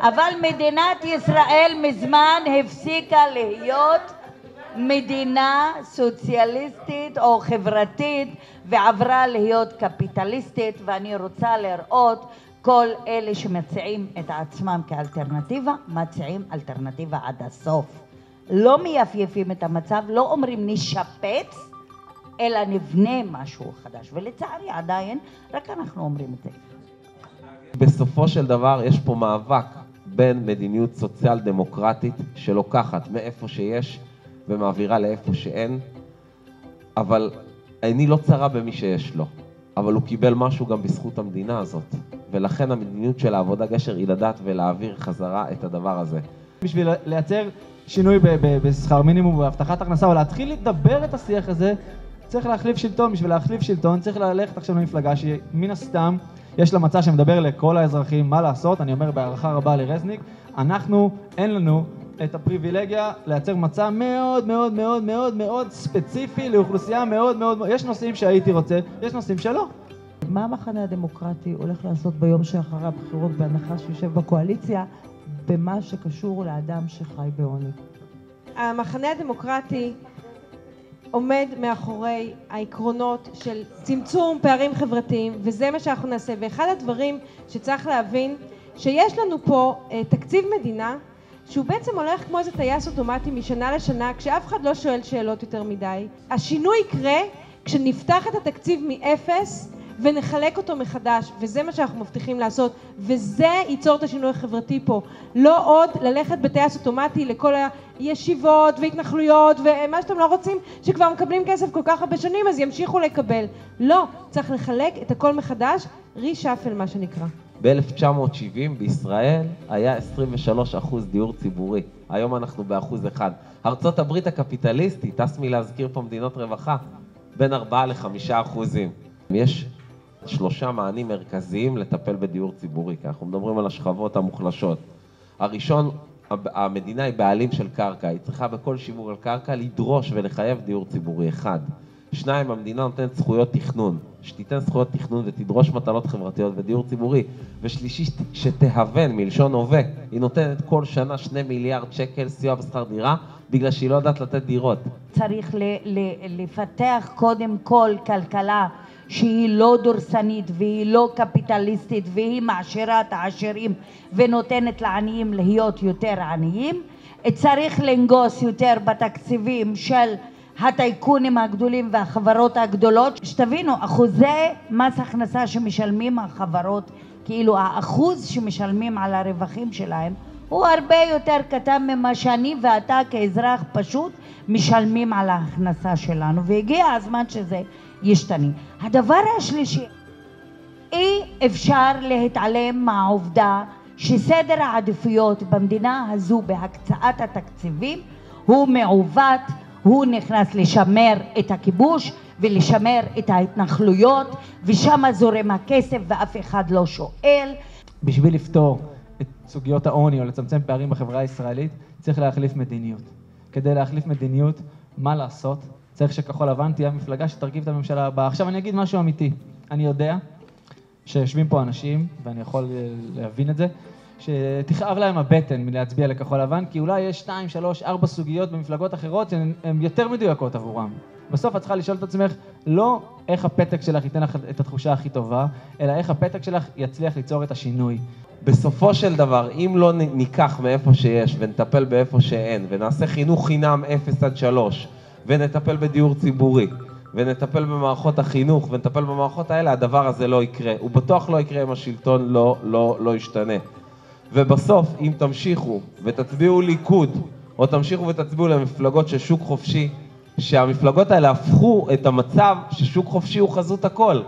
אבל מדינת ישראל מזמן הפסיקה להיות מדינה סוציאליסטית או חברתית ועברה להיות קפיטליסטית, ואני רוצה לראות כל אלה שמציעים את עצמם כאלטרנטיבה, מציעים אלטרנטיבה עד הסוף. לא מייפייפים את המצב, לא אומרים נשפץ, אלא נבנה משהו חדש, ולצערי עדיין רק אנחנו אומרים את זה. בסופו של דבר יש פה מאבק בין מדיניות סוציאל דמוקרטית שלוקחת מאיפה שיש ומעבירה לאיפה שאין, אבל אני לא צרה במי שיש לו, אבל הוא קיבל משהו גם בזכות המדינה הזאת, ולכן המדיניות של העבודה גשר היא לדעת ולהעביר חזרה את הדבר הזה. בשביל לייצר שינוי בשכר מינימום והבטחת הכנסה, או להתחיל לדבר את השיח הזה, צריך להחליף שלטון. בשביל להחליף שלטון צריך ללכת עכשיו למפלגה שמן הסתם יש לה מצע שמדבר לכל האזרחים מה לעשות. אני אומר בהערכה רבה לרזניק, אנחנו, אין לנו את הפריבילגיה לייצר מצע מאוד מאוד מאוד מאוד מאוד ספציפי לאוכלוסייה מאוד מאוד, יש נושאים שהייתי רוצה, יש נושאים שלא. מה המחנה הדמוקרטי הולך לעשות ביום שאחרי הבחירות, בהנחה שיושב בקואליציה, במה שקשור לאדם שחי בעוני? המחנה הדמוקרטי עומד מאחורי העקרונות של צמצום פערים חברתיים, וזה מה שאנחנו נעשה. ואחד הדברים שצריך להבין, שיש לנו פה תקציב מדינה שהוא בעצם הולך כמו איזה טייס אוטומטי משנה לשנה, כשאף אחד לא שואל שאלות יותר מדי. השינוי יקרה כשנפתח את התקציב מאפס ונחלק אותו מחדש, וזה מה שאנחנו מבטיחים לעשות, וזה ייצור את השינוי החברתי פה. לא עוד ללכת בטייס אוטומטי לכל הישיבות והתנחלויות ומה שאתם לא רוצים, שכבר מקבלים כסף כל כך הרבה שנים אז ימשיכו לקבל. לא, צריך לחלק את הכל מחדש, רישאפל מה שנקרא. ב-1970 בישראל היה 23% דיור ציבורי, היום אנחנו ב1%. ארצות הברית הקפיטליסטית, תסמי להזכיר פה מדינות רווחה, בין 4% ל-5%. יש 3 מענים מרכזיים לטפל בדיור ציבורי, כי אנחנו מדברים על השכבות המוחלשות. הראשון, המדינה היא בעלים של קרקע, היא צריכה בכל שימור על קרקע לדרוש ולחייב דיור ציבורי. 2, המדינה נותנת זכויות תכנון, שתיתן זכויות תכנון ותדרוש מטלות חברתיות ודיור ציבורי. ו3, שתהוון, מלשון הווה, היא נותנת כל שנה 2 מיליארד שקל סיוע בשכר דירה, בגלל שהיא לא יודעת לתת דירות. צריך לפתח קודם כל כלכלה שהיא לא דורסנית והיא לא קפיטליסטית, והיא מעשירה את העשירים ונותנת לעניים להיות יותר עניים. צריך לנגוס יותר בתקציבים של הטייקונים הגדולים והחברות הגדולות. שתבינו, אחוזי מס הכנסה שמשלמים החברות, כאילו האחוז שמשלמים על הרווחים שלהם הוא הרבה יותר קטן ממה שאני ואתה כאזרח פשוט משלמים על ההכנסה שלנו, והגיע הזמן שזה ישתנה. הדבר השלישי, אי אפשר להתעלם מהעובדה שסדר העדיפויות במדינה הזו בהקצאת התקציבים הוא מעוות. הוא נכנס לשמר את הכיבוש ולשמר את ההתנחלויות, ושם זורם הכסף ואף אחד לא שואל. בשביל לפתור את סוגיות העוני או לצמצם פערים בחברה הישראלית צריך להחליף מדיניות. כדי להחליף מדיניות, מה לעשות? צריך שכחול לבן תהיה המפלגה שתרכיב את הממשלה הבאה. עכשיו אני אגיד משהו אמיתי, אני יודע שיושבים פה אנשים, ואני יכול להבין את זה, שתכאב להם הבטן מלהצביע לכחול לבן, כי אולי יש 2, 3, 4 סוגיות במפלגות אחרות שהן יותר מדויקות עבורם. בסוף את צריכה לשאול את עצמך, לא איך הפתק שלך ייתן לך את התחושה הכי טובה, אלא איך הפתק שלך יצליח ליצור את השינוי. בסופו של דבר, אם לא ניקח מאיפה שיש ונטפל באיפה שאין, ונעשה חינוך חינם 0-3, ונטפל בדיור ציבורי, ונטפל במערכות החינוך, ונטפל במערכות האלה, הדבר הזה לא יקרה. הוא בטוח לא יקרה אם השלטון לא ישתנה. ובסוף, אם תמשיכו ותצביעו ליכוד, או תמשיכו ותצביעו למפלגות של שוק חופשי, שהמפלגות האלה הפכו את המצב ששוק חופשי הוא חזות הכל.